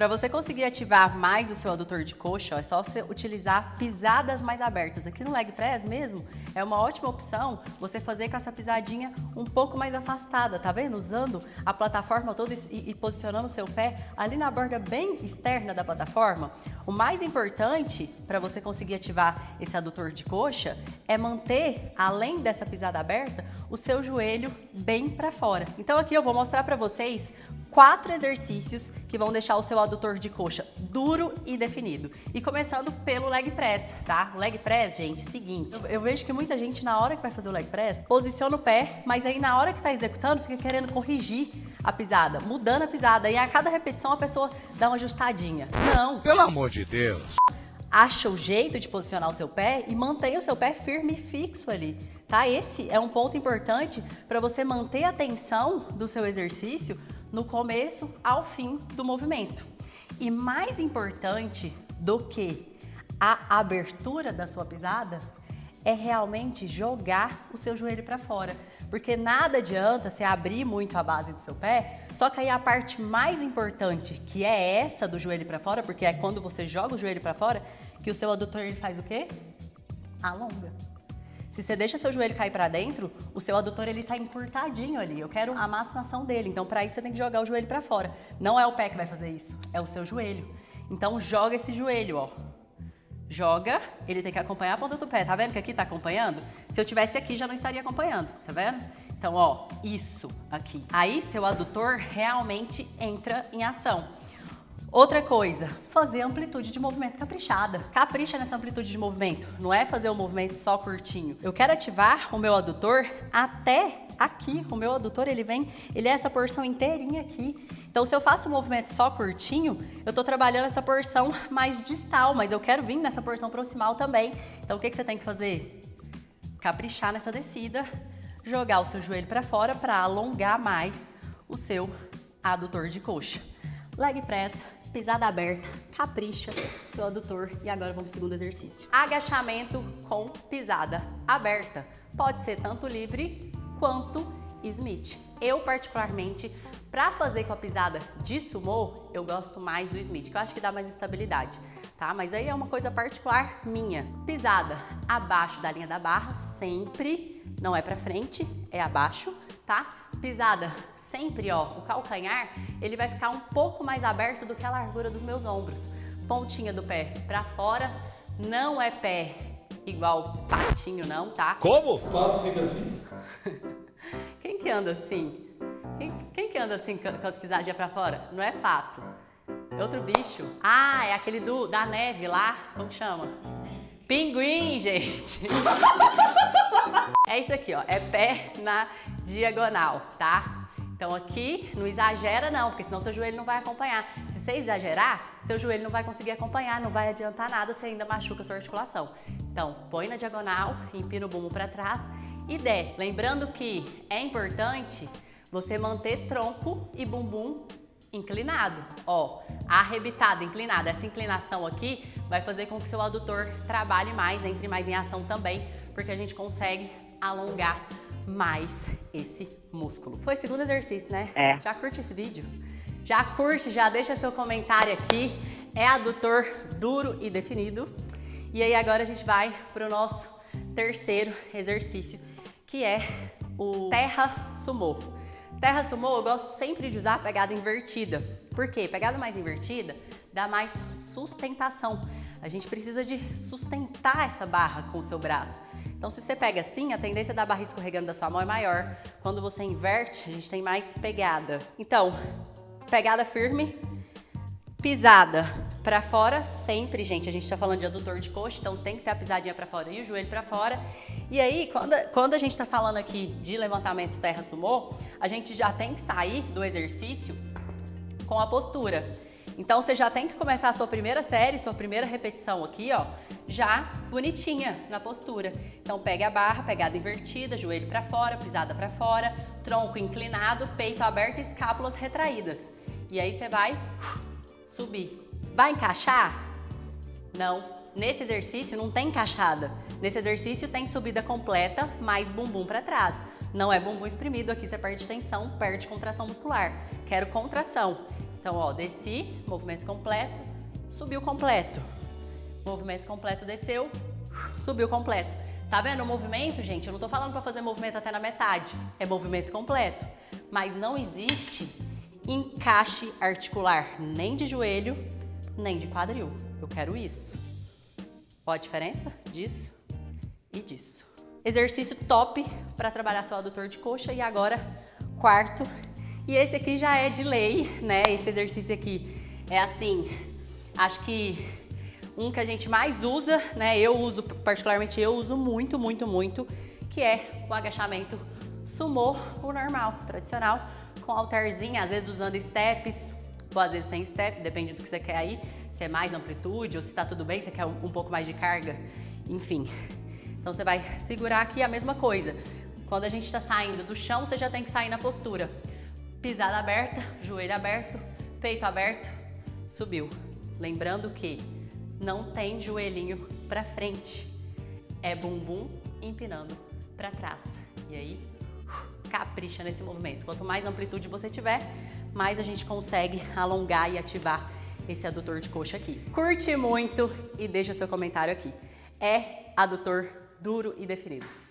Para você conseguir ativar mais o seu adutor de coxa, ó, é só você utilizar pisadas mais abertas. Aqui no leg press mesmo, é uma ótima opção você fazer com essa pisadinha um pouco mais afastada, tá vendo? Usando a plataforma toda e posicionando o seu pé ali na borda bem externa da plataforma. O mais importante para você conseguir ativar esse adutor de coxa é manter, além dessa pisada aberta, o seu joelho bem para fora. Então aqui eu vou mostrar para vocês 4 exercícios que vão deixar o seu adutor de coxa duro e definido. E começando pelo leg press, tá? O leg press, gente, é seguinte, eu vejo que muita gente na hora que vai fazer o leg press, posiciona o pé, mas aí na hora que tá executando fica querendo corrigir a pisada, mudando a pisada, e a cada repetição a pessoa dá uma ajustadinha. Não! Pelo amor de Deus! Acha o jeito de posicionar o seu pé e mantenha o seu pé firme e fixo ali, tá? Esse é um ponto importante para você manter a tensão do seu exercício no começo ao fim do movimento. E mais importante do que a abertura da sua pisada é realmente jogar o seu joelho para fora, porque nada adianta você abrir muito a base do seu pé, só que aí a parte mais importante, que é essa do joelho para fora, porque é quando você joga o joelho para fora que o seu adutor ele faz o quê? Alonga. Se você deixa seu joelho cair para dentro, o seu adutor ele tá encurtadinho ali. Eu quero a máxima ação dele, então para isso você tem que jogar o joelho para fora. Não é o pé que vai fazer isso, é o seu joelho. Então joga esse joelho, ó. Joga, ele tem que acompanhar a ponta do pé, tá vendo que aqui tá acompanhando? Se eu tivesse aqui já não estaria acompanhando, tá vendo? Então, ó, isso aqui. Aí seu adutor realmente entra em ação. Outra coisa, fazer amplitude de movimento caprichada. Capricha nessa amplitude de movimento, não é fazer um movimento só curtinho. Eu quero ativar o meu adutor até aqui. O meu adutor, ele é essa porção inteirinha aqui. Então, se eu faço um movimento só curtinho, eu tô trabalhando essa porção mais distal, mas eu quero vir nessa porção proximal também. Então, o que você tem que fazer? Caprichar nessa descida, jogar o seu joelho para fora para alongar mais o seu adutor de coxa. Leg press, pisada aberta, capricha, seu adutor. E agora vamos para o segundo exercício. Agachamento com pisada aberta. Pode ser tanto livre quanto Smith. Eu, particularmente, para fazer com a pisada de sumô, eu gosto mais do Smith, que eu acho que dá mais estabilidade, tá? Mas aí é uma coisa particular minha. Pisada abaixo da linha da barra, sempre, não é para frente, é abaixo, tá? Pisada sempre, ó, o calcanhar, ele vai ficar um pouco mais aberto do que a largura dos meus ombros. Pontinha do pé pra fora, não é pé igual patinho não, tá? Como? O pato fica assim. Quem que anda assim? Quem que anda assim com as pisadinhas pra fora? Não é pato, é outro bicho. Ah, é aquele da neve lá, como chama? Pinguim, gente! É isso aqui, ó, é pé na diagonal, tá? Então aqui, não exagera não, porque senão seu joelho não vai acompanhar. Se você exagerar, seu joelho não vai conseguir acompanhar, não vai adiantar nada, você ainda machuca a sua articulação. Então, põe na diagonal, empina o bumbum para trás e desce. Lembrando que é importante você manter tronco e bumbum inclinado, ó, arrebitado, inclinado. Essa inclinação aqui vai fazer com que seu adutor trabalhe mais, entre mais em ação também, porque a gente consegue alongar mais esse músculo. Foi o segundo exercício, né? É. Já curte esse vídeo? Já curte, já deixa seu comentário aqui. É adutor duro e definido. E aí agora a gente vai pro nosso terceiro exercício, que é o terra sumô. Terra sumô eu gosto sempre de usar a pegada invertida. Por quê? Pegada mais invertida dá mais sustentação. A gente precisa de sustentar essa barra com o seu braço. Então, se você pega assim, a tendência da barra escorregando da sua mão é maior. Quando você inverte, a gente tem mais pegada. Então, pegada firme, pisada pra fora sempre, gente. A gente tá falando de adutor de coxa, então tem que ter a pisadinha pra fora e o joelho pra fora. E aí, quando a gente tá falando aqui de levantamento terra sumô, a gente já tem que sair do exercício com a postura. Então, você já tem que começar a sua primeira série, sua primeira repetição aqui, ó, já bonitinha na postura. Então, pega a barra, pegada invertida, joelho pra fora, pisada pra fora, tronco inclinado, peito aberto, escápulas retraídas. E aí você vai subir. Vai encaixar? Não. Nesse exercício não tem encaixada. Nesse exercício tem subida completa, mais bumbum pra trás. Não é bumbum espremido, aqui você perde tensão, perde contração muscular. Quero contração. Então, ó, desci, movimento completo, subiu completo. Movimento completo, desceu, subiu completo. Tá vendo o movimento, gente? Eu não tô falando pra fazer movimento até na metade. É movimento completo. Mas não existe encaixe articular nem de joelho, nem de quadril. Eu quero isso. Qual a diferença disso e disso? Exercício top pra trabalhar seu adutor de coxa. E agora, quarto. E esse aqui já é de lei, né? Esse exercício aqui é assim, acho que... um que a gente mais usa, né? Eu uso, particularmente eu uso muito, que é o agachamento sumô, o normal, tradicional, com halterzinha, às vezes usando steps, ou às vezes sem step, depende do que você quer aí, se é mais amplitude ou se tá tudo bem, você quer um pouco mais de carga, enfim. Então você vai segurar aqui a mesma coisa. Quando a gente tá saindo do chão, você já tem que sair na postura. Pisada aberta, joelho aberto, peito aberto, subiu. Lembrando que não tem joelhinho pra frente, é bumbum empinando pra trás. E aí, capricha nesse movimento. Quanto mais amplitude você tiver, mais a gente consegue alongar e ativar esse adutor de coxa aqui. Curte muito e deixa seu comentário aqui. É adutor duro e definido.